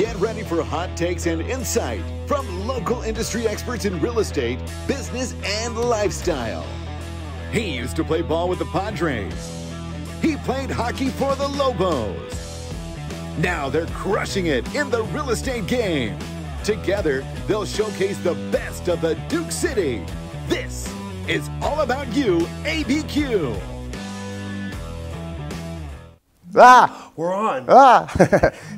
Get ready for hot takes and insight from local industry experts in real estate, business, and lifestyle. He used to play ball with the Padres. He played hockey for the Lobos. Now they're crushing it in the real estate game. Together, they'll showcase the best of the Duke City. This is All About You, ABQ. We're on.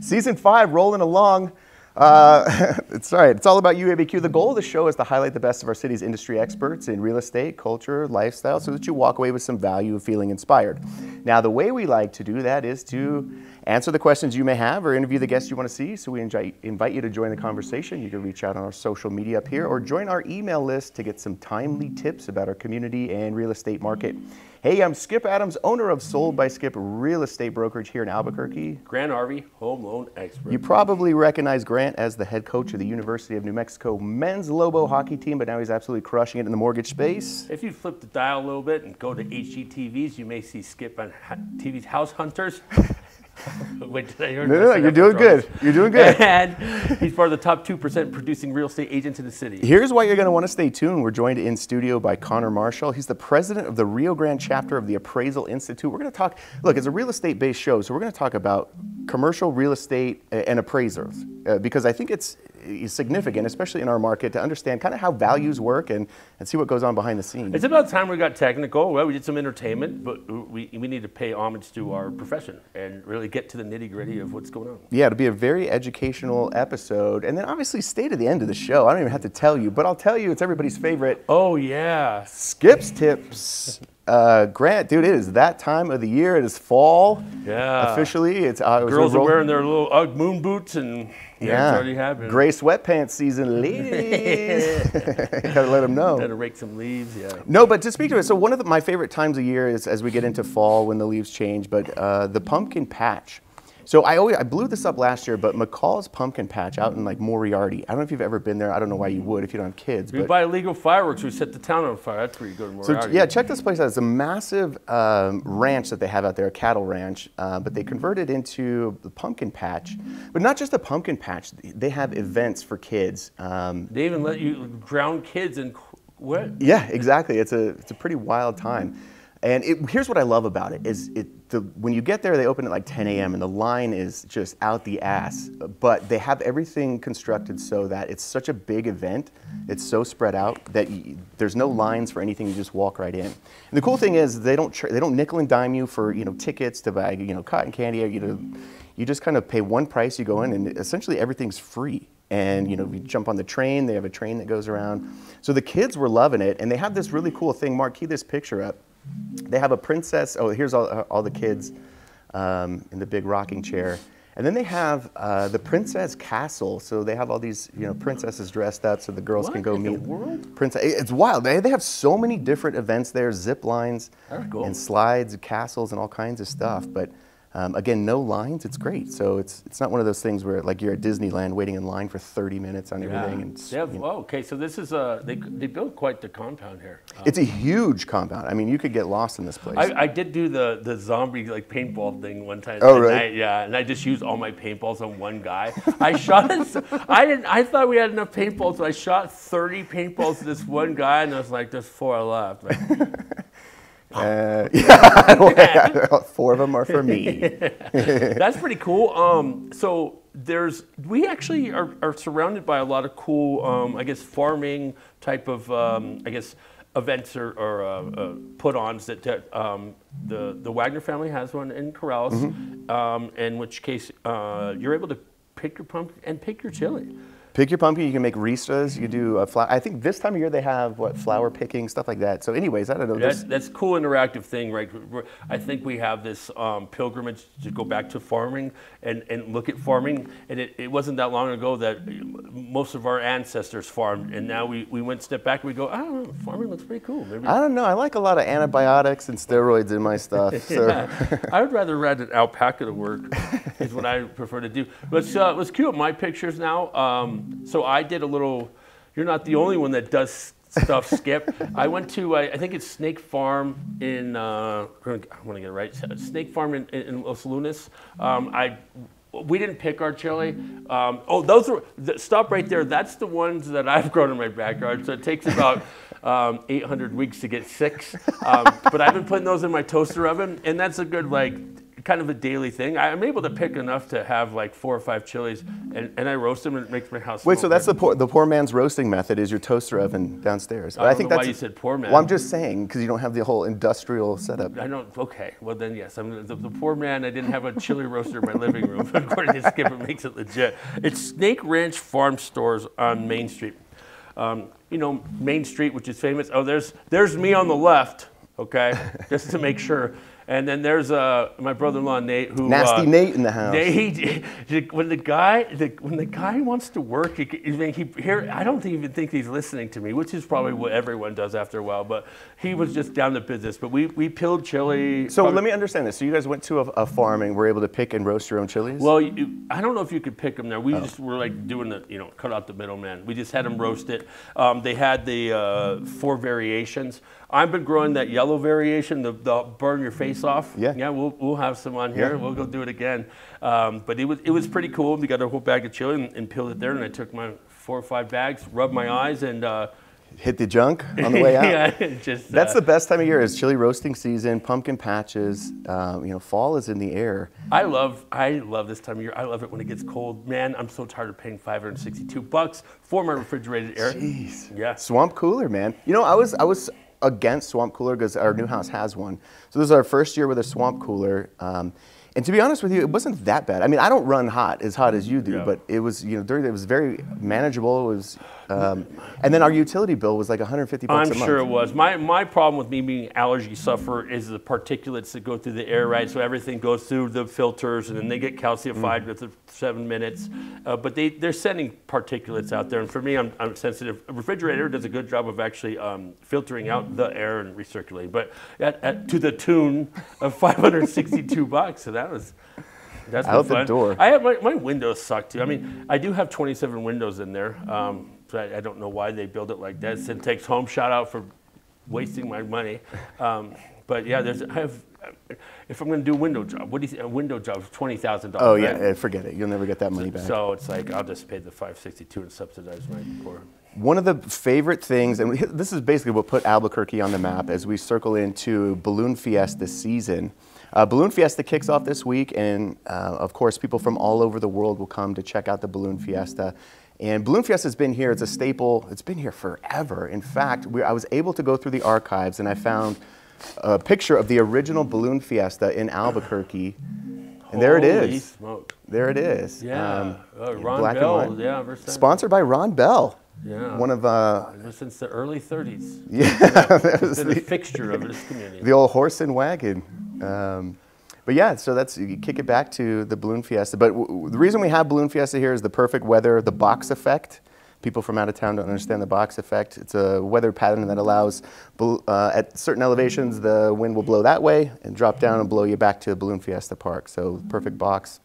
Season 5 rolling along. It's all right. It's All About You, ABQ. The goal of the show is to highlight the best of our city's industry experts in real estate, culture, lifestyle, so that you walk away with some value and feeling inspired. Now, the way we like to do that is to answer the questions you may have or interview the guests you want to see. So we invite you to join the conversation. You can reach out on our social media up here or join our email list to get some timely tips about our community and real estate market. Hey, I'm Skip Adams, owner of Sold by Skip Real Estate Brokerage here in Albuquerque. Grant Harvey, home loan expert. You probably recognize Grant as the head coach of the University of New Mexico men's Lobo hockey team, but now he's absolutely crushing it in the mortgage space. If you flip the dial a little bit and go to HGTVs, you may see Skip on TV's House Hunters. Wait, did I hear no, you're doing good. You're doing good. And he's part of the top 2% producing real estate agents in the city. Here's why you're going to want to stay tuned. We're joined in studio by Connor Marshall. He's the president of the Rio Grande Chapter of the Appraisal Institute. We're going to talk, look, it's a real estate-based show, so we're going to talk about commercial real estate and appraisers because I think it's significant, especially in our market, to understand kind of how values work and see what goes on behind the scenes. It's about time we got technical. Well, we did some entertainment, but we need to pay homage to our profession and really get to the nitty-gritty of what's going on. Yeah, it'll be a very educational episode, and then obviously stay to the end of the show. I don't even have to tell you, but I'll tell you, it's everybody's favorite. Oh, yeah. Skip's Tips. Grant, dude, it is that time of the year. It is fall. Yeah. Officially. It's girls are wearing their little Ugg moon boots and yeah, it's already happening. Gray sweatpants season, ladies. Gotta let them know. Gotta rake some leaves, yeah. No, but to speak to it, so one of my favorite times of year is as we get into fall when the leaves change, but the pumpkin patch. So I blew this up last year, but McCall's Pumpkin Patch out in like Moriarty. I don't know if you've ever been there. I don't know why you would if you don't have kids. We buy illegal fireworks. We set the town on fire. That's where you go to Moriarty. So, yeah, check this place out. It's a massive ranch that they have out there, a cattle ranch, but they converted into the pumpkin patch. But not just a pumpkin patch. They have events for kids. They even let you drown kids in what? Yeah, exactly. It's a pretty wild time. And here's what I love about it is when you get there, they open at like 10 a.m. and the line is just out the ass. But they have everything constructed so that it's such a big event, it's so spread out that there's no lines for anything. You just walk right in. And the cool thing is they don't nickel and dime you for tickets to buy cotton candy. Or, you just kind of pay one price. You go in and essentially everything's free. And you jump on the train. They have a train that goes around. So the kids were loving it. And they have this really cool thing. Mark, key this picture up. They have a princess. Oh, here's all the kids in the big rocking chair. And then they have the princess castle. So they have all these princesses dressed up so the girls can go meet the world? Princess. It's wild. They have so many different events there, zip lines and slides, castles, and all kinds of stuff. But again, no lines. It's great. So it's not one of those things where like you're at Disneyland waiting in line for 30 minutes on everything. Yeah. And okay. So this is they built quite the compound here. It's a huge compound. I mean, you could get lost in this place. I did do the zombie like paintball thing one time. Oh right. Yeah, and I just used all my paintballs on one guy. I shot. I thought we had enough paintballs, so I shot 30 paintballs to this one guy, and I was like, "There's 4 left." Like, yeah, 4 of them are for me. That's pretty cool. So we actually are surrounded by a lot of cool, I guess, farming type of, I guess, events or put-ons that the Wagner family has one in Corrales, in which case you're able to pick your pumpkin and pick your chili. Pick your pumpkin, you can make ristas, you can do a flower. I think this time of year they have, flower picking, stuff like that. So anyways, I don't know. That's a cool interactive thing, right? I think we have this pilgrimage to go back to farming and look at farming. And it wasn't that long ago that most of our ancestors farmed. And now we went a step back and we go, I don't know, farming looks pretty cool. Maybe. I don't know, I like a lot of antibiotics and steroids in my stuff. So. Yeah. I would rather ride an alpaca to work is what I prefer to do. Let's cue up my pictures now. So I did a little, you're not the only one that does stuff, Skip. I went to, I think it's Snake Farm in, I want to get it right, Snake Farm in Los Lunas. I We didn't pick our chili. Oh, those are, stop right there. That's the ones that I've grown in my backyard. So it takes about 800 weeks to get 6. But I've been putting those in my toaster oven, and that's a good, like, kind of a daily thing. I'm able to pick enough to have like 4 or 5 chilies, and I roast them, and it makes my house. Wait, so that's good. the poor man's roasting method is your toaster oven downstairs. I think that's why you said poor man. Well, I'm just saying because you don't have the whole industrial setup. I don't. Okay, well then yes, I'm the poor man. I didn't have a chili roaster in my living room. According to Skip, it makes it legit. It's Snake Ranch Farm Stores on Main Street. You know Main Street, which is famous. Oh, there's me on the left. Okay, just to make sure. And then there's my brother-in-law Nate, who nasty Nate in the house. Nate, when the guy wants to work, I don't even think he's listening to me, which is probably what everyone does after a while. But he was just down to business. But we peeled chili. So let me understand this. So you guys went to a farm and were able to pick and roast your own chilies? Well, I don't know if you could pick them there. We just were like doing the cut out the middleman. We just had them roast it. They had the 4 variations. I've been growing that yellow variation, the burn your face off. Yeah, yeah, we'll have some on here. Yeah. We'll go do it again. But it was pretty cool. We got a whole bag of chili and peeled it there. And I took my 4 or 5 bags, rubbed my eyes, and hit the junk on the way out. Yeah, that's the best time of year. Is chili roasting season, pumpkin patches. Fall is in the air. I love this time of year. I love it when it gets cold. Man, I'm so tired of paying $562 for my refrigerated air. Jeez. Yeah. Swamp cooler, man. You know, I was against swamp cooler because our new house has one. So this is our first year with a swamp cooler. And to be honest with you, it wasn't that bad. I mean, I don't run hot as you do, yeah. But it was, during, it was very manageable. It was, and then our utility bill was like $150 a month. I'm sure it was. My problem with me being an allergy sufferer is the particulates that go through the air, right? So everything goes through the filters, and then they get calcified within 7 minutes. But they're sending particulates out there, and for me, I'm sensitive. A refrigerator does a good job of actually filtering out the air and recirculating, but to the tune of $562. So that's out the door. I have my windows suck too. I mean, I do have 27 windows in there. So I don't know why they build it like that. Syntex Home, shout out for wasting my money. But yeah, if I'm going to do a window job, what do you think? A window job is $20,000. Oh yeah, right? Forget it. You'll never get that money back. So it's like I'll just pay the $562 and subsidize my core. One of the favorite things, and this is basically what put Albuquerque on the map as we circle into Balloon Fiesta season. Balloon Fiesta kicks off this week, and of course, people from all over the world will come to check out the Balloon Fiesta. And Balloon Fiesta has been here, it's a staple, it's been here forever. In fact, I was able to go through the archives and I found a picture of the original Balloon Fiesta in Albuquerque. And there it is. Holy smoke. There it is. Yeah, Ron Bell, yeah. Sponsored by Ron Bell. Yeah, one of since the early 30s. Yeah, that was a fixture of this community. The old horse and wagon. But yeah, so that's, you kick it back to the Balloon Fiesta. But the reason we have Balloon Fiesta here is the perfect weather, the box effect. People from out of town don't understand the box effect. It's a weather pattern that allows, at certain elevations, the wind will blow that way and drop down and blow you back to Balloon Fiesta Park. So perfect box.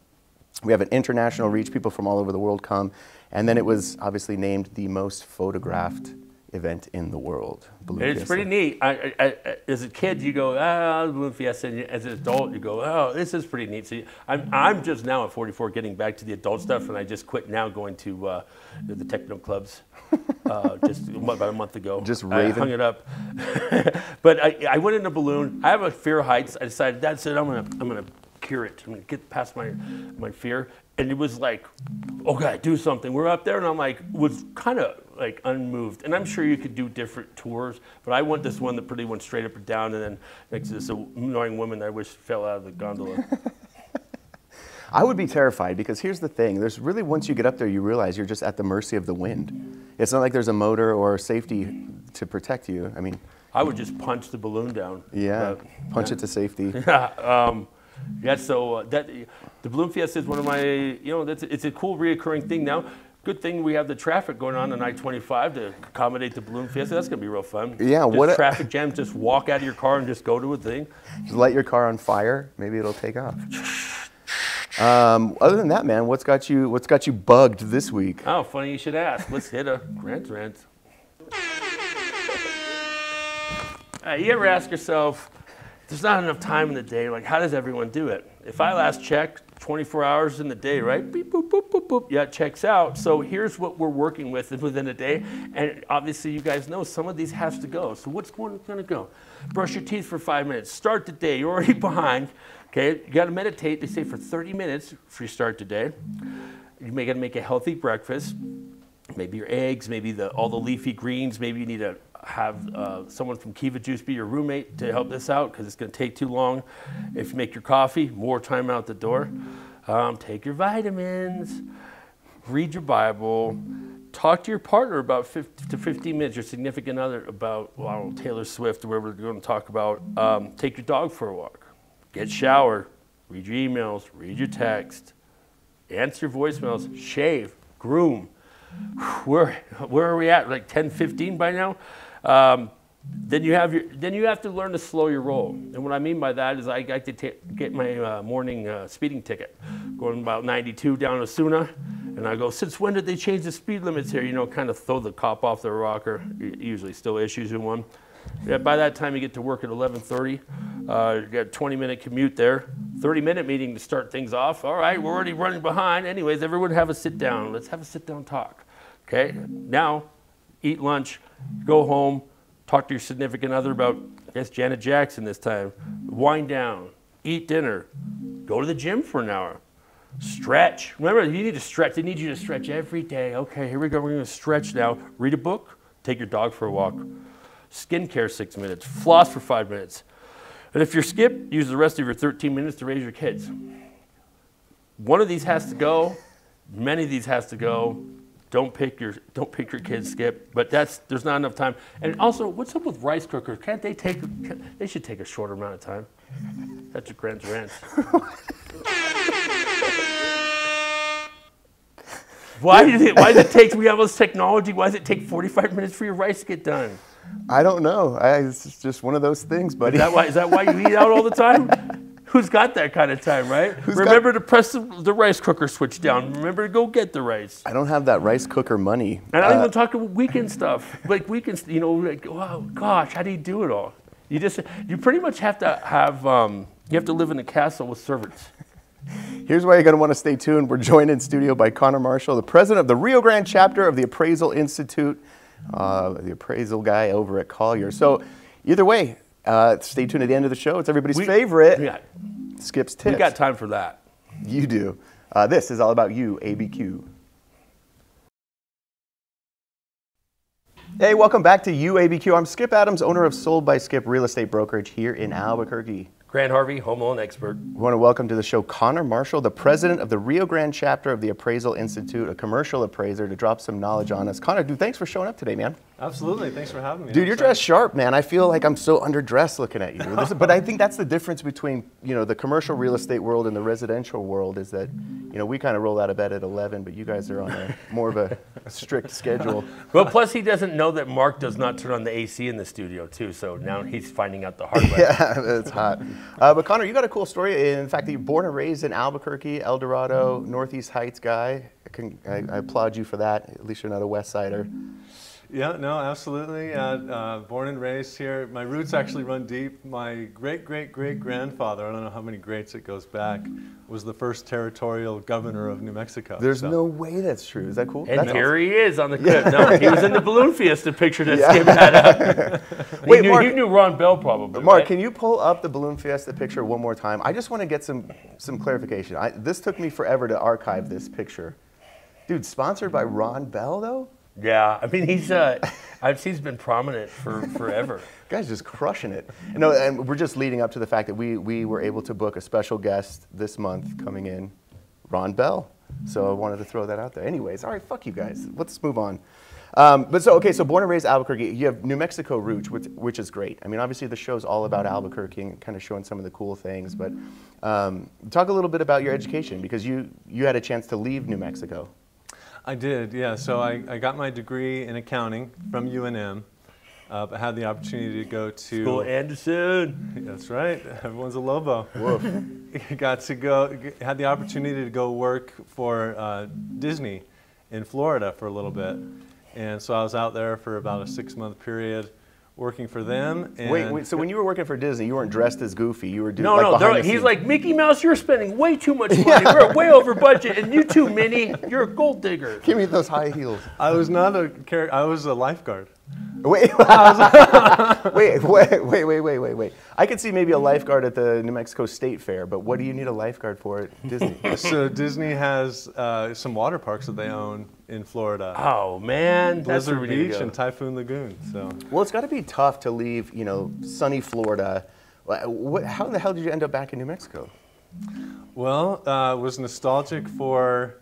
We have an international reach. People from all over the world come. And then it was obviously named the most photographed event in the world. It's pretty neat. As a kid, you go, oh, Balloon Fiesta. And as an adult, you go, oh, this is pretty neat. So I'm just now at 44 getting back to the adult stuff, and I just quit now going to the techno clubs just about a month ago. Just raving. I hung it up. But I went in a balloon. I have a fear of heights. I decided, that's it. I'm gonna cure it. I'm going to get past my fear. And it was like, okay, do something. We're up there, and I'm like, was kind of like unmoved. And I'm sure you could do different tours, but I went this one that pretty went straight up and down, and then next to this annoying woman I wish fell out of the gondola. I would be terrified, because here's the thing. There's really, once you get up there, you realize you're just at the mercy of the wind. It's not like there's a motor or safety to protect you. I mean, I would just punch the balloon down. Yeah, punch it to safety. Yeah. Yeah, so the Balloon Fiesta is one of my, it's a cool reoccurring thing now. Good thing we have the traffic going on I-25 to accommodate the Balloon Fiesta. That's going to be real fun. Yeah, just what traffic jams, just walk out of your car and just go to a thing. Just light your car on fire. Maybe it'll take off. Other than that, man, what's got you bugged this week? Oh, funny you should ask. Let's hit a rant. You ever ask yourself, there's not enough time in the day. Like, how does everyone do it? If I last checked, 24 hours in the day, right? Beep, boop, boop, boop, boop. Yeah, it checks out. So here's what we're working with within a day. And obviously, you guys know some of these has to go. So what's going to go? Brush your teeth for 5 minutes. Start the day. You're already behind. Okay, you got to meditate. They say for 30 minutes before you start the day. You may got to make a healthy breakfast. Maybe your eggs, maybe all the leafy greens. Maybe you need to have someone from Kiva Juice be your roommate to help this out because it's going to take too long. If you make your coffee, more time out the door. Take your vitamins, read your Bible, talk to your partner about 15 minutes, your significant other about, well, I don't know, Taylor Swift or whatever you're going to talk about. Take your dog for a walk, get showered, read your emails, read your text, answer voicemails, shave, groom. Where are we at? Like 10:15 by now? Then you have to learn to slow your roll. And what I mean by that is I like to get my morning speeding ticket, going about 92 down Osuna, and I go, since when did they change the speed limits here? You know, kind of throw the cop off their rocker, usually still issues in one. Yeah, by that time you get to work at 11:30, you got a 20-minute commute there, 30-minute meeting to start things off. All right, we're already running behind. Anyways, everyone have a sit down. Let's have a sit down talk. Okay, now eat lunch, go home, talk to your significant other about, I guess, Janet Jackson this time. Wind down, eat dinner, go to the gym for an hour. Stretch. Remember, you need to stretch. They need you to stretch every day. Okay, here we go. We're going to stretch now. Read a book, take your dog for a walk. Skincare 6 minutes, floss for 5 minutes. And if you're Skip, use the rest of your 13 minutes to raise your kids. One of these has to go, many of these has to go. Don't pick your kids, Skip, but there's not enough time. And also, what's up with rice cookers? Can't they take, they should take a shorter amount of time. That's your Grant's Ranch. Why does it take, we have all this technology, why does it take 45 minutes for your rice to get done? I don't know. It's just one of those things, buddy. Is that why you eat out all the time? Who's got that kind of time, right? Remember to press the rice cooker switch down. Remember to go get the rice. I don't have that rice cooker money. And I don't even talk about weekend stuff. Like weekends, you know, like, wow, gosh, how do you do it all? You pretty much have to have, you have to live in a castle with servants. Here's why you're going to want to stay tuned. We're joined in studio by Connor Marshall, the president of the Rio Grande Chapter of the Appraisal Institute. The appraisal guy over at Collier. So either way, stay tuned at the end of the show. It's everybody's favorite. Skip's Tips. We got time for that. You do. This is all about you, ABQ. Hey, welcome back to UABQ. I'm Skip Adams, owner of Sold by Skip Real Estate Brokerage here in Albuquerque. Grant Harvey, home loan expert. We want to welcome to the show Connor Marshall, the president of the Rio Grande Chapter of the Appraisal Institute, a commercial appraiser, to drop some knowledge on us. Connor, dude, thanks for showing up today, man. Absolutely, thanks for having me. Dude, you're dressed sharp, man. I feel like I'm so underdressed looking at you. But I think that's the difference between, you know, the commercial real estate world and the residential world is that, you know, we kind of roll out of bed at 11, but you guys are on more of a strict schedule. Well, plus he doesn't know that Mark does not turn on the AC in the studio too, so now he's finding out the hard way. Yeah, it's hot. But Connor, you got a cool story. In fact, you're born and raised in Albuquerque, El Dorado, Northeast Heights guy. I applaud you for that. At least you're not a West Sider. Yeah, no, absolutely. Born and raised here. My roots actually run deep. My great-great-great-grandfather, I don't know how many greats it goes back, was the first territorial governor of New Mexico. There's no way that's true. Is that cool? And here he is on the clip. Yeah. No, he was in the Balloon Fiesta picture that Skip had up. Wait, Mark, you knew Ron Bell probably, Mark, right? Can you pull up the Balloon Fiesta picture one more time? I just want to get some clarification. This took me forever to archive this picture. Dude, sponsored by Ron Bell, though? Yeah, I mean, he's been prominent for forever. Guy's just crushing it. No, and we're just leading up to the fact that we were able to book a special guest this month coming in, Ron Bell. So I wanted to throw that out there. Anyways, all right, fuck you guys. Let's move on. So born and raised Albuquerque. You have New Mexico roots, which is great. I mean, obviously the show's all about Albuquerque and kind of showing some of the cool things. But talk a little bit about your education because you had a chance to leave New Mexico. I did, yeah. So I got my degree in accounting from UNM, but had the opportunity to go to School Anderson. That's right. Everyone's a Lobo. Woof. Had the opportunity to go work for Disney in Florida for a little bit, and so I was out there for about a 6-month period, working for them. And wait, so when you were working for Disney, you weren't dressed as Goofy. You were doing he's like, Mickey Mouse, you're spending way too much money. Yeah. We're way over budget, and you too, Minnie, you're a gold digger. Give me those high heels. I was not a character. I was a lifeguard. Wait. I could see maybe a lifeguard at the New Mexico State Fair, but what do you need a lifeguard for at Disney? So Disney has some water parks that they own in Florida. Oh man, Blizzard Beach and Typhoon Lagoon. So well, it's got to be tough to leave, you know, sunny Florida. How in the hell did you end up back in New Mexico? Well, was nostalgic for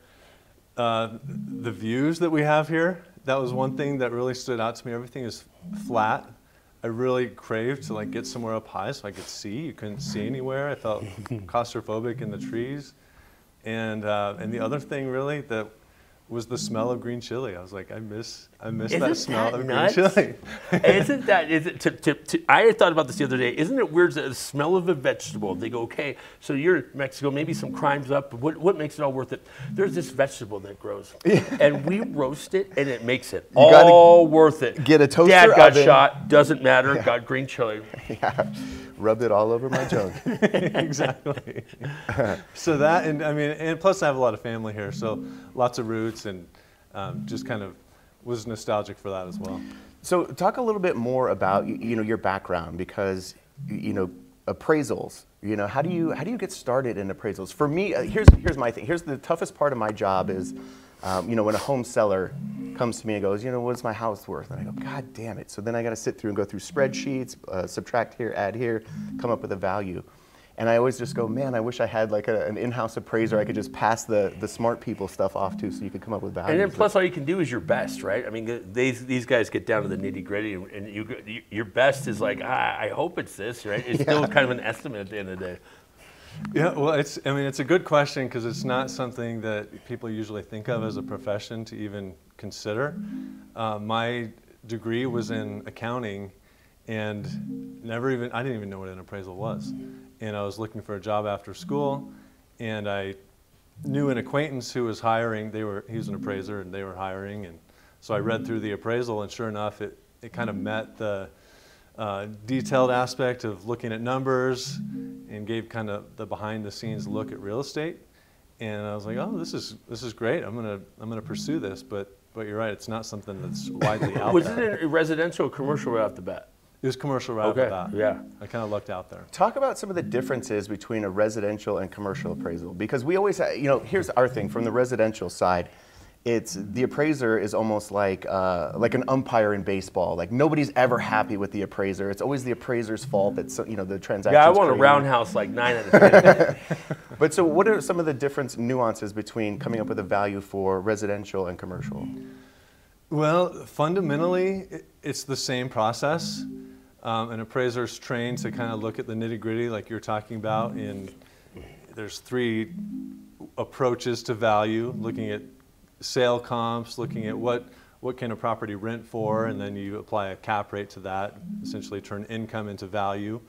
the views that we have here. That was one thing that really stood out to me. Everything is flat. I really craved to like get somewhere up high so I could see. You couldn't see anywhere. I felt claustrophobic in the trees. And the other thing really that was the smell of green chili. I was like, I miss that smell of green chili. Isn't that, I thought about this the other day. Isn't it weird that the smell of a vegetable, they go, okay, so you're in Mexico, maybe some crime's up, but what makes it all worth it? There's this vegetable that grows, and we roast it, and it makes it all worth it. Get a toaster oven. Dad got shot, doesn't matter, got green chili. Yeah. Rubbed it all over my junk. Exactly. So that, and I mean, and plus I have a lot of family here, so lots of roots, and just kind of was nostalgic for that as well. So talk a little bit more about, you know, your background, because, you know, appraisals, you know, how do you get started in appraisals? For me, here's my thing. Here's the toughest part of my job is, you know, when a home seller comes to me and goes, you know, what's my house worth? And I go, God damn it. So then I got to sit through and go through spreadsheets, subtract here, add here, come up with a value. And I always just go, man, I wish I had like an in-house appraiser I could just pass the smart people stuff off to, so you could come up with values. And then plus all you can do is your best, right? I mean, these guys get down to the nitty gritty, and your best is like, I hope it's this, right? It's still kind of an estimate at the end of the day. Yeah, well, it's a good question, because it's not something that people usually think of as a profession to even consider. My degree was in accounting, and I didn't even know what an appraisal was. And I was looking for a job after school, and I knew an acquaintance who was hiring. He was an appraiser, and they were hiring, and so I read through the appraisal, and sure enough, it kind of met the detailed aspect of looking at numbers, and gave kind of the behind-the-scenes look at real estate. And I was like, oh, this is great. I'm gonna pursue this. But you're right, it's not something that's widely out there. Was it a residential or commercial right off the bat? It was commercial right off the bat. Yeah, I kind of lucked out there. Talk about some of the differences between a residential and commercial appraisal, because we always, you know, here's our thing from the residential side. It's the appraiser is almost like an umpire in baseball. Like nobody's ever happy with the appraiser. It's always the appraiser's fault that the transaction's. Yeah, I want a roundhouse like 9 out of 10. But so, what are some of the different nuances between coming up with a value for residential and commercial? Well, fundamentally, it's the same process. An appraiser's trained to kind of look at the nitty-gritty, like you're talking about. And there's 3 approaches to value: looking at sale comps, looking at what can a property rent for, and then you apply a cap rate to that, essentially turn income into value.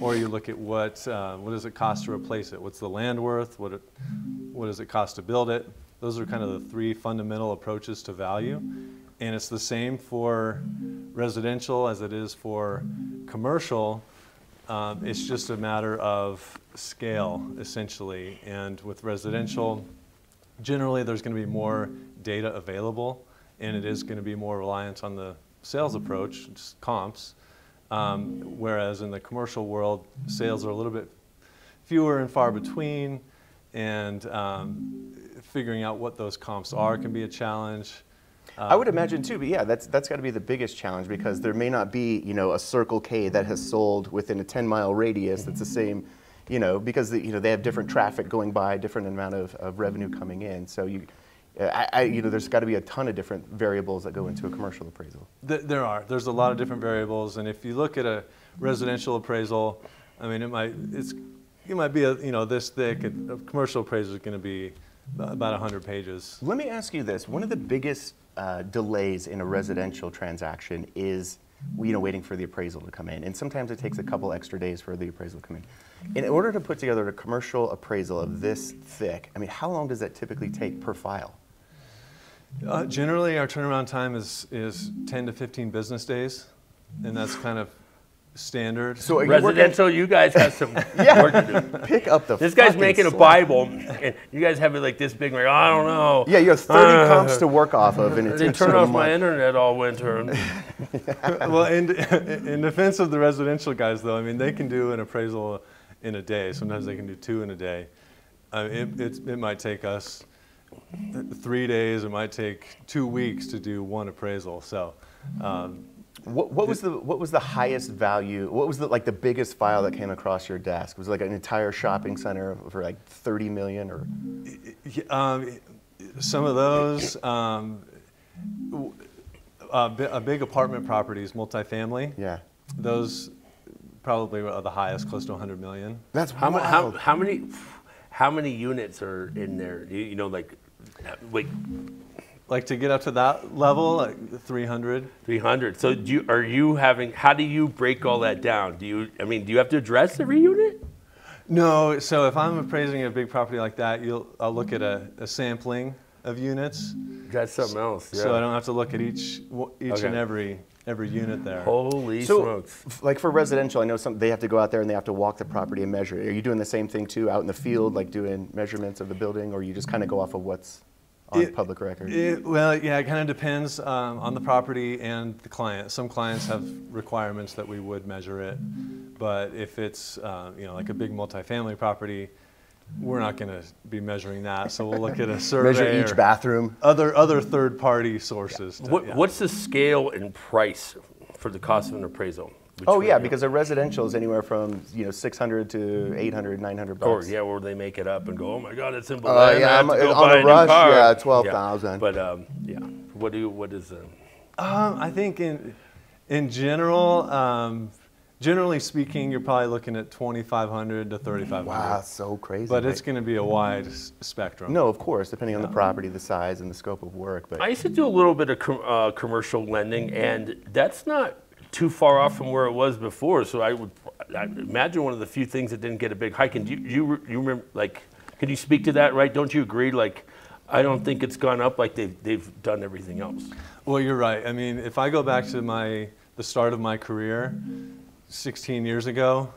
Or you look at what does it cost to replace it? What's the land worth? What does it cost to build it? Those are kind of the 3 fundamental approaches to value. And it's the same for residential as it is for commercial. It's just a matter of scale, essentially. And with residential, generally, there's going to be more data available, and it is going to be more reliance on the sales approach, just comps, whereas in the commercial world, sales are a little bit fewer and far between, and figuring out what those comps are can be a challenge. I would imagine too, but yeah, that's got to be the biggest challenge, because there may not be, you know, a Circle K that has sold within a 10-mile radius that's the same. You know, because they have different traffic going by, different amount of revenue coming in. So there's got to be a ton of different variables that go into a commercial appraisal. There are. There's a lot of different variables, and if you look at a residential appraisal, I mean, it might be this thick. A commercial appraisal is going to be about 100 pages. Let me ask you this: one of the biggest delays in a residential transaction is, you know, waiting for the appraisal to come in, and sometimes it takes a couple extra days for the appraisal to come in. In order to put together a commercial appraisal of this thick, I mean, how long does that typically take per file? Generally, our turnaround time is 10 to 15 business days. and that's kind of standard. So residential, you guys have some work to do. Pick up the. This guy's making a Bible, and you guys have it like this big. Like, I don't know. Yeah, you have 30 comps to work off of, and they turn off my internet all winter. Well, in defense of the residential guys, though, I mean, they can do an appraisal in a day. Sometimes they can do 2 in a day. It might take us 3 days. It might take 2 weeks to do 1 appraisal. So. What was the highest value? What was the, like, the biggest file that came across your desk? Was it like an entire shopping center for like 30 million or? Some of those, a big apartment properties, multifamily. Yeah. Those probably are the highest, close to 100 million. That's wild. How many units are in there? You know, like, wait. Like to get up to that level, like 300. 300. So how do you break all that down? Do you have to address every unit? No. So if I'm appraising a big property like that, I'll look at a sampling of units. That's something else. Yeah. So I don't have to look at each and every unit there. Holy smokes. Like for residential, I know they have to go out there and they have to walk the property and measure it. Are you doing the same thing too out in the field, like doing measurements of the building, or you just kind of go off of what's on public record? Well, yeah, it kind of depends on the property and the client. Some clients have requirements that we would measure it, but if it's you know, like a big multifamily property, we're not going to be measuring that. So we'll look at a survey. Measure each bathroom. Other third-party sources. Yeah. What's the scale and price for the cost of an appraisal? Oh yeah, because a residential is anywhere from, you know, 600 to 800, 900 bucks. Or yeah, where they make it up and go, oh my God, it's in Balloon. Yeah, I'm on a rush. Yeah, 12,000. Yeah. But yeah, what is? I think in general, generally speaking, you're probably looking at 2,500 to 3,500. Wow, so crazy. But it's going to be a wide spectrum. No, of course, depending on the property, the size, and the scope of work. But I used to do a little bit of commercial lending, and that's not too far off from where it was before, so I imagine one of the few things that didn't get a big hike. And you remember, like, can you speak to that? Right? Don't you agree? Like, I don't think it's gone up like they've done everything else. Well, you're right. I mean, if I go back to the start of my career, 16 years ago,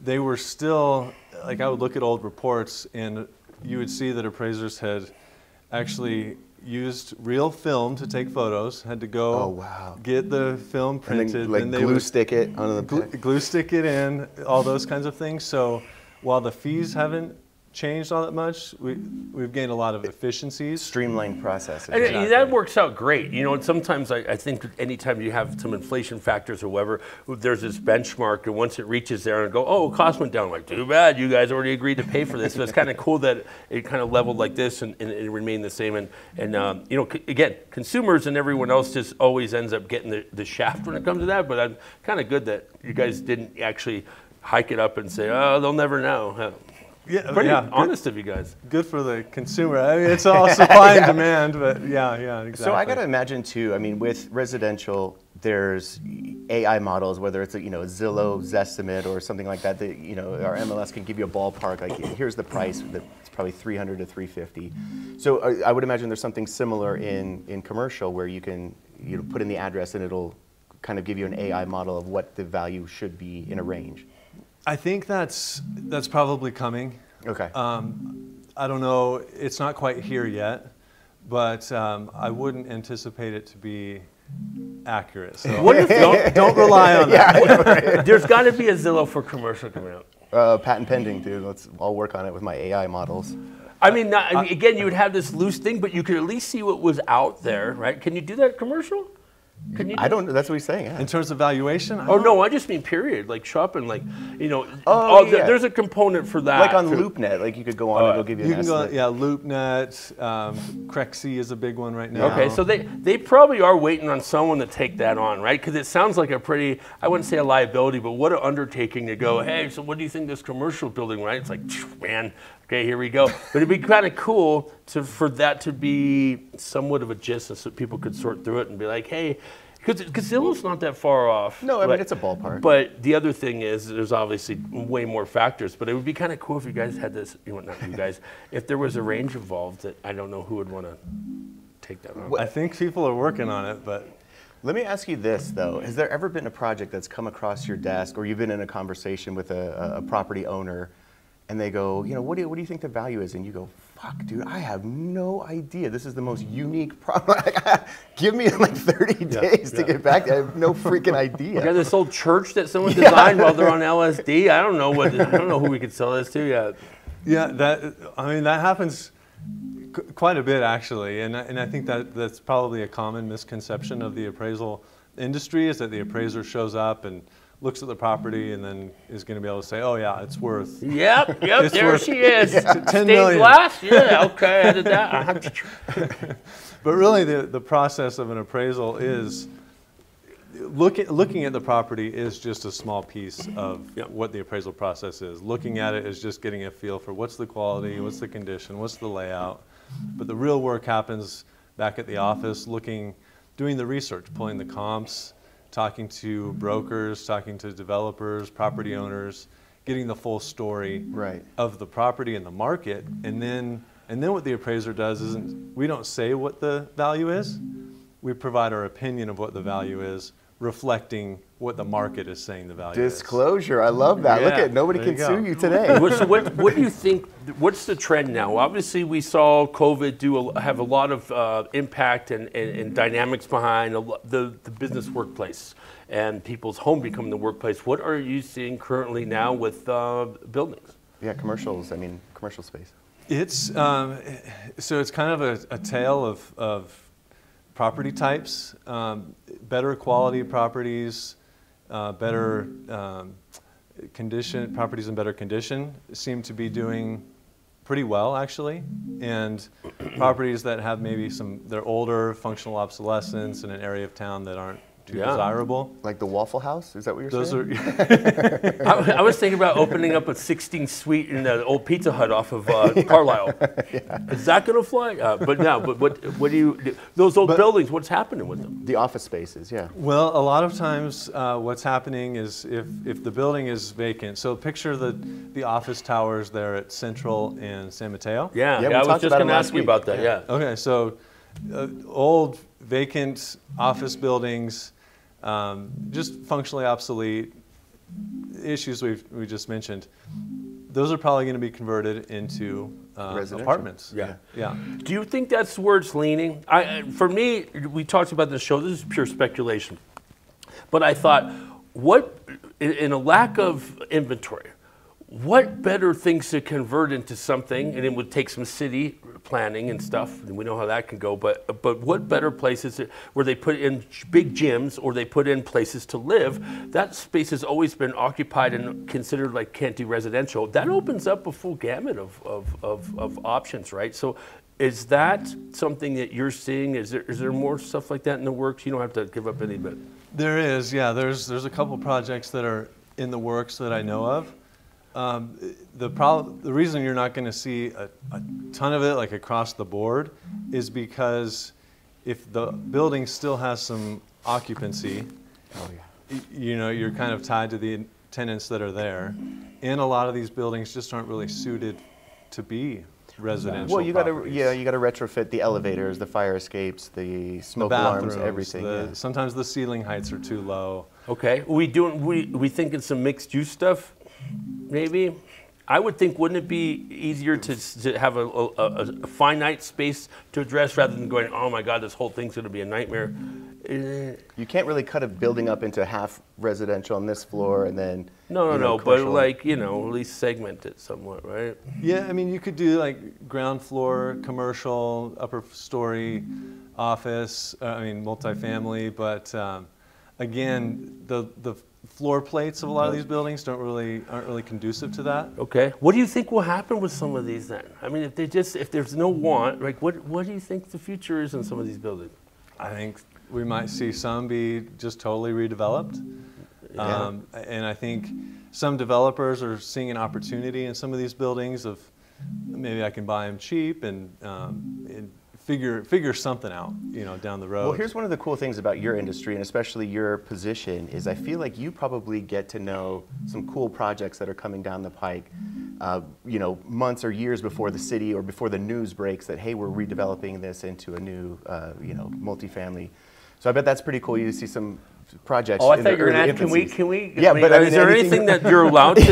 they were still, like, I would look at old reports and you would see that appraisers had actually used real film to take photos, had to go get the film printed. And then, like, and they glue stick it on the glue stick it in, all those kinds of things. So while the fees haven't changed all that much, we've gained a lot of efficiencies. Streamlined processes. And exactly. That works out great. You know, and sometimes I think anytime you have some inflation factors or whatever, there's this benchmark, and once it reaches there and go, oh, cost went down. I'm like, too bad, you guys already agreed to pay for this. So it's kind of cool that it kind of leveled like this and it remained the same. And you know, again, consumers and everyone else just always ends up getting the shaft when it comes to that. But I'm kind of good that you guys didn't actually hike it up and say, oh, they'll never know. Huh? Yeah, pretty honest of you guys. Good for the consumer. I mean, it's all supply and demand, but yeah, exactly. So I got to imagine too, I mean, with residential, there's AI models, whether it's, you know, Zillow, Zestimate, or something like that, that, you know, our MLS can give you a ballpark, like, here's the price, it's probably 300 to 350. So I would imagine there's something similar in commercial where you can, you know, put in the address and it'll kind of give you an AI model of what the value should be in a range. I think that's probably coming. Okay. I don't know. It's not quite here yet, but I wouldn't anticipate it to be accurate. So don't rely on that. Yeah, there's got to be a Zillow for commercial coming out. Patent pending, dude. I'll work on it with my AI models. I mean, again, you would have this loose thing, but you could at least see what was out there, right? Can you do that commercial? I don't know. That's what he's saying. Yeah. In terms of valuation? No, I just mean period. Like shopping, like, you know. There's a component for that. Like on LoopNet, like you could go on and it'll give you an estimate. LoopNet, Crexie is a big one right now. Okay, so they probably are waiting on someone to take that on, right? Because it sounds like a pretty, I wouldn't say a liability, but what an undertaking to go, hey, so what do you think this commercial building, right? It's like, man, okay, here we go. But it'd be kind of cool for that to be somewhat of a gist so people could sort through it and be like, hey, because Zillow's not that far off. No, I mean, it's a ballpark. But the other thing is there's obviously way more factors, but it would be kind of cool if you guys had this, if there was a range involved that I don't know who would want to take that on. Well, I think people are working on it, but. Let me ask you this, though. Has there ever been a project that's come across your desk, or you've been in a conversation with a property owner, and they go, you know, what do you think the value is? And you go, fuck, dude, I have no idea. This is the most unique product. Give me like 30 days to get back. I have no freaking idea. Got this old church that someone designed while they're on LSD. I don't know what. I don't know who we could sell this to yet. Yeah, that happens quite a bit actually, and I think that's probably a common misconception of the appraisal industry, is that the appraiser shows up and looks at the property and then is going to be able to say, oh yeah, it's worth. Yep, yep, there she is. Yeah. 10 million. Glass? Yeah, okay, I did that. But really the process of an appraisal is, looking at the property is just a small piece of what the appraisal process is. Looking at it is just getting a feel for what's the quality, what's the condition, what's the layout. But the real work happens back at the office, doing the research, pulling the comps, talking to brokers, talking to developers, property owners, getting the full story of the property and the market. And then what the appraiser does isn't, we don't say what the value is. We provide our opinion of what the value is, reflecting what the market is saying the value is. Disclosure, I love that. Yeah, look at nobody can sue you today. So what do you think, what's the trend now? Obviously we saw COVID have a lot of impact and dynamics behind the business workplace, and people's home becoming the workplace. What are you seeing currently now with buildings? Yeah, commercial space. It's, so it's kind of a tale of property types, better quality properties, better condition, properties in better condition seem to be doing pretty well actually. And properties that have maybe they're older, functional obsolescence in an area of town that aren't too desirable. Like the Waffle House? Is that what you're saying? I was thinking about opening up a 16th suite in the old Pizza Hut off of Carlisle. Yeah. Is that going to fly? But what do you, those old buildings, what's happening with them? The office spaces, yeah. Well, a lot of times what's happening is if the building is vacant, so picture the office towers there at Central and San Mateo. Yeah, yeah, I was just going to ask you about that, yeah. Okay, so old vacant office buildings, just functionally obsolete, issues we just mentioned, those are probably going to be converted into apartments. Yeah. Yeah. Do you think that's where it's leaning? For me, we talked about this show, this is pure speculation, but I thought, in a lack of inventory, what better things to convert into something, and it would take some city planning and stuff, and we know how that can go, but what better places where they put in big gyms or they put in places to live? That space has always been occupied and considered like canty residential. That opens up a full gamut of options, right? So is that something that you're seeing? Is there more stuff like that in the works? You don't have to give up any bit. There is, yeah. There's a couple projects that are in the works that I know of. The reason you're not going to see a ton of it like across the board is because if the building still has some occupancy, you know, you're kind of tied to the tenants that are there, and a lot of these buildings just aren't really suited to be residential. Well, you got to retrofit the elevators, the fire escapes, the smoke alarms, everything. Sometimes the ceiling heights are too low. Okay, we thinking some mixed use stuff. Maybe. I would think, wouldn't it be easier to have a finite space to address rather than going, oh my God, this whole thing's going to be a nightmare? You can't really cut a building up into half residential on this floor and then... No, but like, you know, at least segment it somewhat, right? Yeah, I mean, you could do like ground floor, commercial, upper story, office, multifamily, but again, the floor plates of a lot of these buildings aren't really conducive to that. Okay. What do you think will happen with some of these then? I mean, if there's no want, like what do you think the future is in some of these buildings? I think we might see some be just totally redeveloped. Yeah. And I think some developers are seeing an opportunity in some of these buildings of maybe I can buy them cheap and figure something out, you know, down the road. Well, here's one of the cool things about your industry, and especially your position, is I feel like you probably get to know some cool projects that are coming down the pike, you know, months or years before the city or before the news breaks that, hey, we're redeveloping this into a new, you know, multifamily So I bet that's pretty cool. You see some projects. Oh, I thought you were going to ask, can we? Yeah, but I mean, is there anything that you're allowed to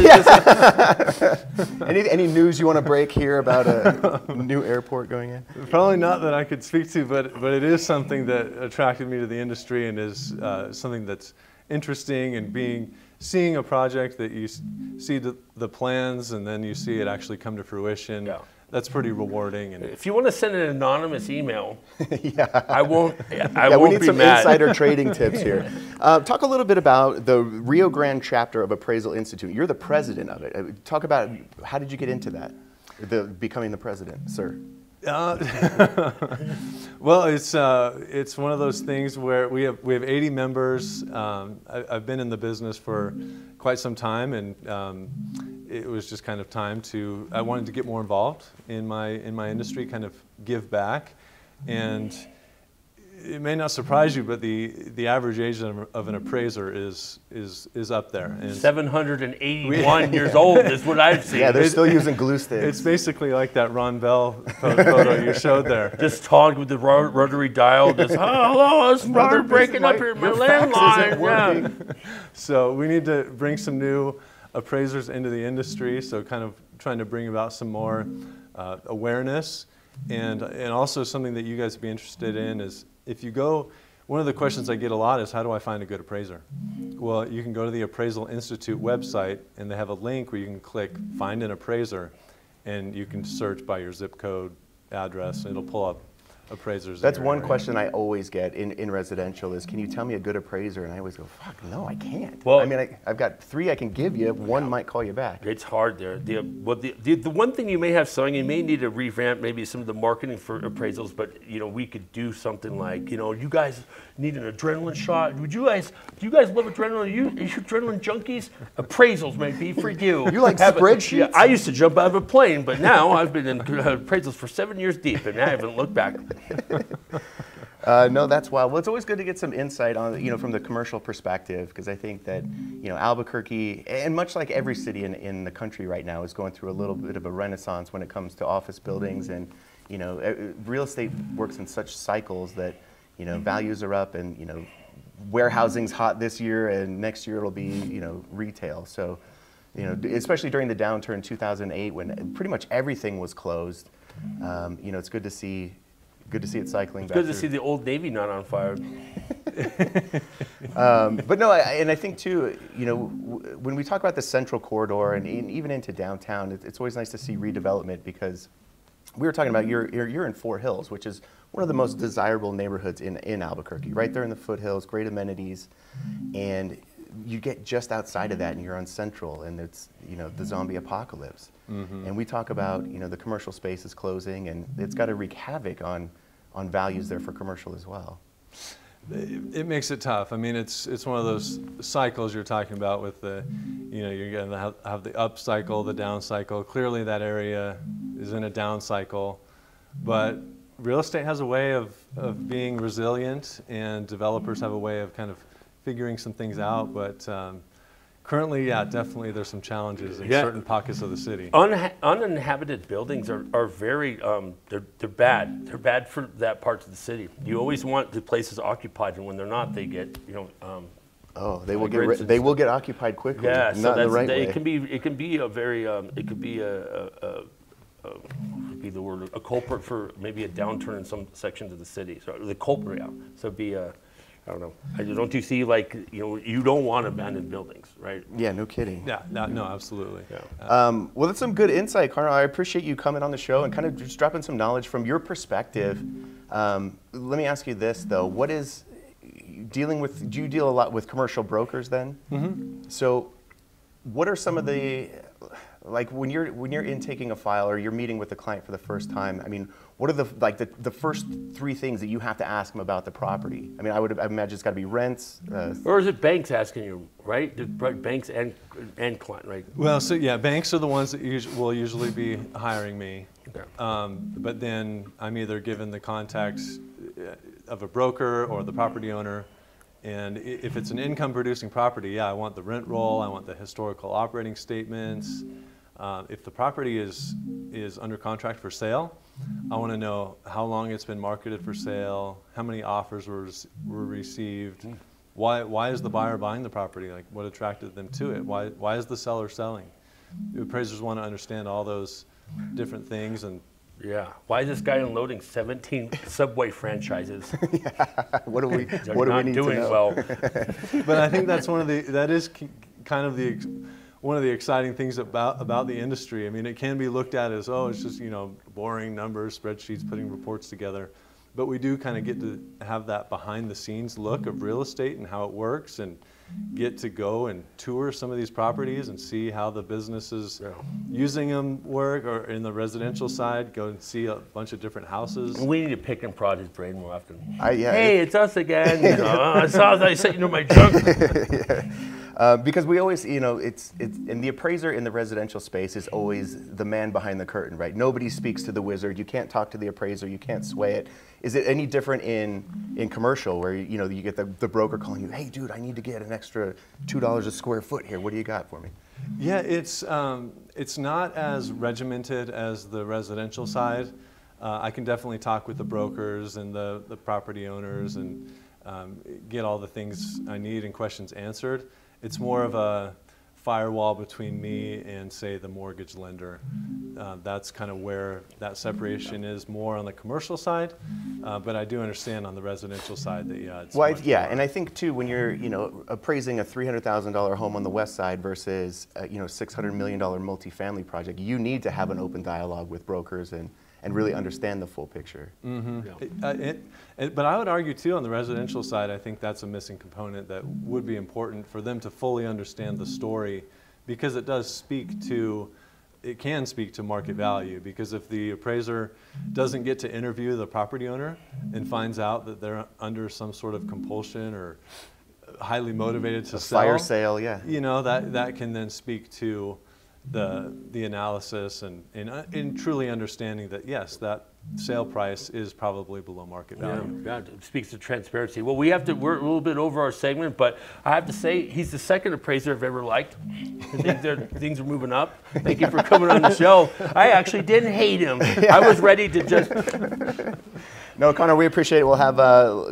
discuss? Any news you want to break here about a new airport going in? Probably not that I could speak to, but it is something that attracted me to the industry and is something that's interesting, and seeing a project that you see the plans and then you see it actually come to fruition. Yeah. That's pretty rewarding. And if you want to send an anonymous email, yeah. I won't be mad. We need some insider trading tips here. Talk a little bit about the Rio Grande chapter of Appraisal Institute. You're the president of it. Talk about how did you get into that, becoming the president, sir? Well, it's one of those things where we have 80 members. I've been in the business for quite some time, and it was just kind of time to. I wanted to get more involved in my industry, kind of give back, and it may not surprise you, but the average age of an appraiser is up there. And 781 years old is what I've seen. Yeah, they're still using glue sticks. It's basically like that Ron Bell photo you showed there. Just talking with the rotary dial. Just, oh, hello, it's Robert breaking up your landline. Yeah. So we need to bring some new appraisers into the industry. So kind of trying to bring about some more awareness, and also something that you guys would be interested in is. If you go, one of the questions I get a lot is, how do I find a good appraiser? Well, you can go to the Appraisal Institute website, and they have a link where you can click Find an Appraiser, and you can search by your zip code, address, and it'll pull up appraisers. That's one question I always get in residential is, can you tell me a good appraiser? And I always go, fuck, no, I can't. Well, I mean, I've got three I can give you. One might call you back. It's hard there. The one thing you may have selling, you may need to revamp maybe some of the marketing for appraisals, but, you know, we could do something like, you know, you guys need an adrenaline shot. Do you guys love adrenaline? Are you adrenaline junkies? Appraisals may be for you. You like spreadsheets? Yeah, I used to jump out of a plane, but now I've been in appraisals for 7 years deep, and I haven't looked back. No, that's wild. Well, it's always good to get some insight on, you know, from the commercial perspective, because I think that, you know, Albuquerque, and much like every city in the country right now, is going through a little bit of a renaissance when it comes to office buildings, and, you know, real estate works in such cycles that, you know, values are up, and, you know, warehousing's hot this year, and next year it'll be, you know, retail. So, you know, especially during the downturn in 2008 when pretty much everything was closed, you know, it's good to see. Good to see it cycling back. Good to see the Old Navy not on fire. But no, and I think too, you know, when we talk about the Central Corridor and even into downtown, it's always nice to see redevelopment, because we were talking about you're in Four Hills, which is one of the most desirable neighborhoods in Albuquerque, right there in the foothills, great amenities, and you get just outside of that and you're on Central, and it's, you know, the zombie apocalypse. Mm-hmm. And we talk about, you know, the commercial space is closing, and it's got to wreak havoc on values there for commercial as well. It makes it tough. I mean, it's one of those cycles you're talking about with the, you know, you're going to have the up cycle, the down cycle. Clearly that area is in a down cycle, but real estate has a way of being resilient, and developers have a way of kind of figuring some things out, but currently, yeah, definitely there's some challenges in certain pockets of the city. Uninhabited buildings are very, they're bad. They're bad for that part of the city. You always want the places occupied, and when they're not, they get, you know. They will get occupied quickly. Yeah, not so that's, in the right way. It can be a very, it could be a culprit for maybe a downturn in some sections of the city. So the culprit, yeah. So it'd be a. I don't know. Don't you see, like, you know, you don't want abandoned buildings, right? Yeah, no kidding. Yeah, no, absolutely. Yeah. Well, that's some good insight, Connor. I appreciate you coming on the show and kind of just dropping some knowledge from your perspective. Let me ask you this, though. What is dealing with, do you deal a lot with commercial brokers then? Mm-hmm. So what are some of the, like, when you're intaking a file or you're meeting with a client for the first time, I mean, what are the first three things that you have to ask them about the property? I mean, I imagine it's got to be rents. Or is it banks asking you, right? Banks and client, right? Well, so yeah, banks are the ones that will usually be hiring me. Okay. But then I'm either given the contact of a broker or the property owner. And if it's an income producing property, yeah, I want the rent roll, I want the historical operating statements. If the property is under contract for sale, I want to know how long it's been marketed for sale, how many offers were received, why is the buyer buying the property, like what attracted them to it, why is the seller selling? The appraisers want to understand all those different things. And yeah, why is this guy unloading 17 Subway franchises? Yeah. What do we need to know? Well. But I think that's kind of one of the exciting things about the industry. I mean, it can be looked at as, oh, it's just, you know, boring numbers, spreadsheets, putting reports together. But we do kind of get to have that behind the scenes look of real estate and how it works, and get to go and tour some of these properties and see how the businesses using them work, or in the residential side, go and see a bunch of different houses. We need to pick and prod his brain more often. Hey, it's us again. You know, I saw that I sent you to my junk. Yeah. Because we always, you know, and the appraiser in the residential space is always the man behind the curtain, right? Nobody speaks to the wizard. You can't talk to the appraiser. You can't sway it. Is it any different in commercial, where, you know, you get the broker calling you, hey, dude, I need to get an extra $2 a square foot here. What do you got for me? Yeah, it's not as regimented as the residential side. I can definitely talk with the brokers and the property owners and get all the things I need and questions answered. It's more of a firewall between me and, say, the mortgage lender. That's kind of where that separation is more on the commercial side, but I do understand on the residential side that, yeah, it's much more. And I think, too, when you're, you know, appraising a $300,000 home on the west side versus a, you know, $600 million multifamily project, you need to have an open dialogue with brokers and really understand the full picture. Mm-hmm. Yeah. But I would argue too, on the residential side, I think that's a missing component that would be important for them to fully understand the story, because it does speak to, it can speak to market value, because if the appraiser doesn't get to interview the property owner and finds out that they're under some sort of compulsion or highly motivated to sell. Fire sale, yeah. You know, that can then speak to the analysis and truly understanding that, yes, that sale price is probably below market value. Yeah, God, it speaks to transparency. Well, we're a little bit over our segment, but I have to say, he's the second appraiser I've ever liked. Things are moving up. Thank you for coming on the show. I actually didn't hate him. Yeah. I was ready to just... No, Connor, we appreciate it. We'll have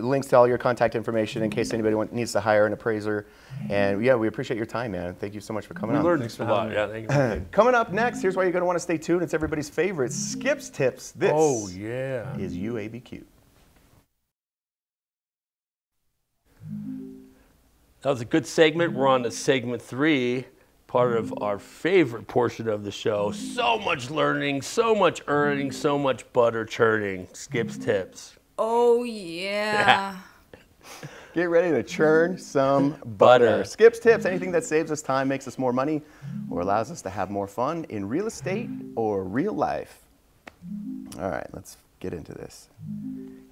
links to all your contact information in case anybody needs to hire an appraiser. And yeah, we appreciate your time, man. Thank you so much for coming on. Thanks for having me. Yeah, thank you. Coming up next, here's why you're going to want to stay tuned. It's everybody's favorite, Skip's Tips. This is UABQ. That was a good segment. We're on to segment 3. Part of our favorite portion of the show. So much learning, so much earning, so much butter churning. Skip's Tips. Oh, yeah. Get ready to churn some butter. Skip's Tips, anything that saves us time, makes us more money, or allows us to have more fun in real estate or real life. All right, let's get into this.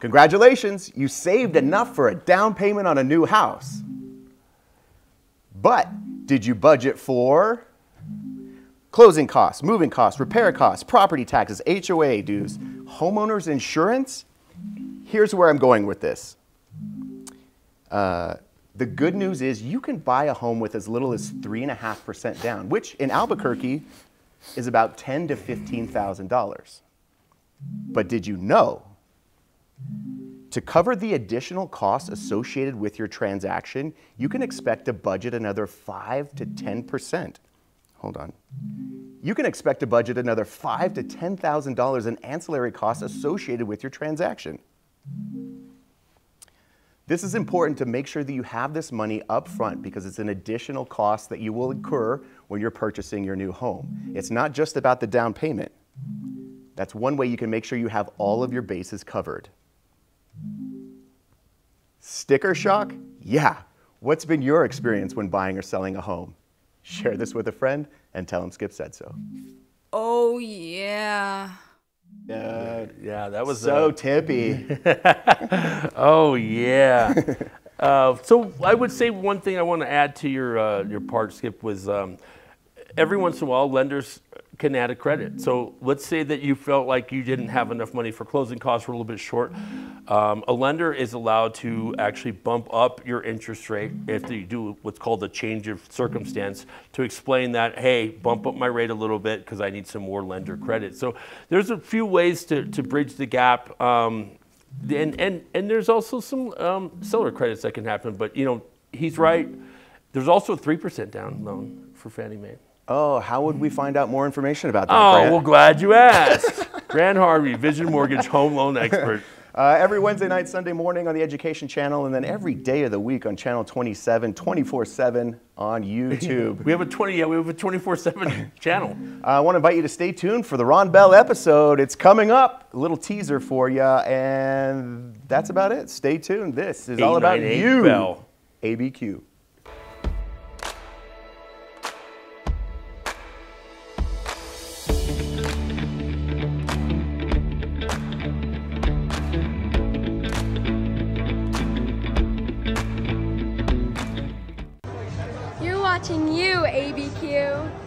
Congratulations, you saved enough for a down payment on a new house. But did you budget for closing costs, moving costs, repair costs, property taxes, HOA dues, homeowners insurance? Here's where I'm going with this. The good news is you can buy a home with as little as 3.5% down, which in Albuquerque is about $10,000 to $15,000. But did you know, to cover the additional costs associated with your transaction, you can expect to budget another 5 to 10%. Hold on. You can expect to budget another $5,000 to $10,000 in ancillary costs associated with your transaction. This is important to make sure that you have this money up front, because it's an additional cost that you will incur when you're purchasing your new home. It's not just about the down payment. That's one way you can make sure you have all of your bases covered. Sticker shock? Yeah. What's been your experience when buying or selling a home? Share this with a friend and tell them Skip said so. Oh, yeah. Yeah, that was so tippy. Oh, yeah. So I would say one thing I want to add to your part, Skip, was every once in a while, lenders can add a credit. So let's say that you felt like you didn't have enough money for closing costs, were a little bit short. A lender is allowed to actually bump up your interest rate if you do what's called a change of circumstance, to explain that, hey, bump up my rate a little bit because I need some more lender credit. So there's a few ways to bridge the gap. And there's also some seller credits that can happen, but you know, he's right. There's also a 3% down loan for Fannie Mae. Oh, how would we find out more information about that, Grant? Oh, well, glad you asked. Grant Harvey, Vision Mortgage home loan expert. Every Wednesday night, Sunday morning on the Education Channel, and then every day of the week on Channel 27, 24/7 on YouTube. we have a 24/7 channel. I want to invite you to stay tuned for the Ron Bell episode. It's coming up. A little teaser for you, and that's about it. Stay tuned. This is all about you, Bell. ABQ. Watching you, ABQ.